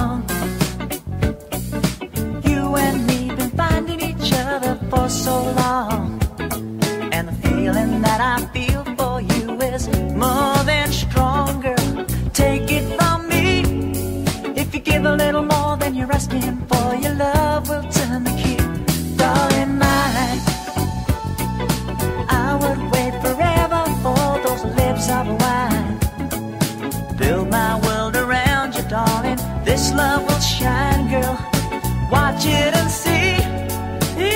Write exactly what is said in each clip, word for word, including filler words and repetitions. long. You and me been finding each other for so long, and the feeling that I feel for you is more than stronger. Take it from me, if you give a little more than you're asking for, your love will turn the key. Darling, I, I would wait forever for those lips of wine. Build my world around you, darling, this love will shine, girl. Watch it and see,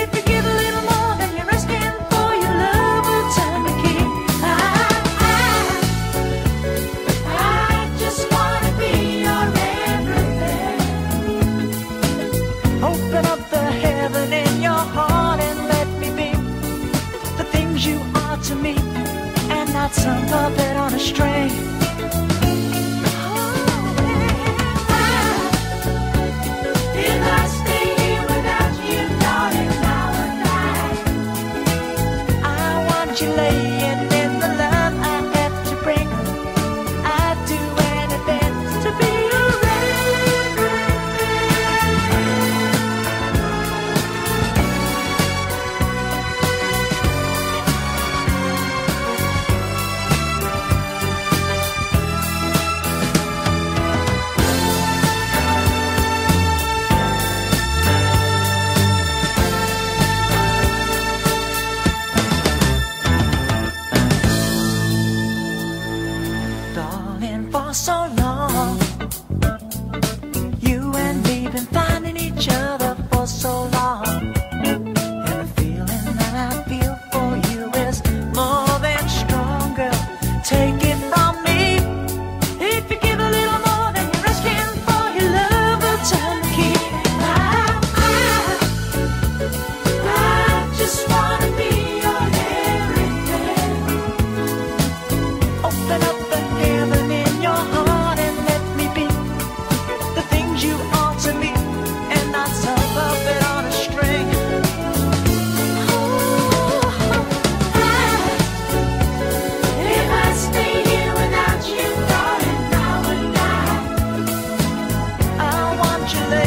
if you give a little more than you're asking for, your love will turn the key. I, I, I just wanna be your everything. Open up the heaven in your heart and let me be the things you are to me, and not some puppet on a string. Laying in the love I have to bring, I'd do anything to be so long. You and me been finding each other for so long, and the feeling that I feel for you is more than stronger. Take it from me, if you give a little more than you're asking for, your love will turn the key. I, I, I just wanna be your everything. Open up the heaven you.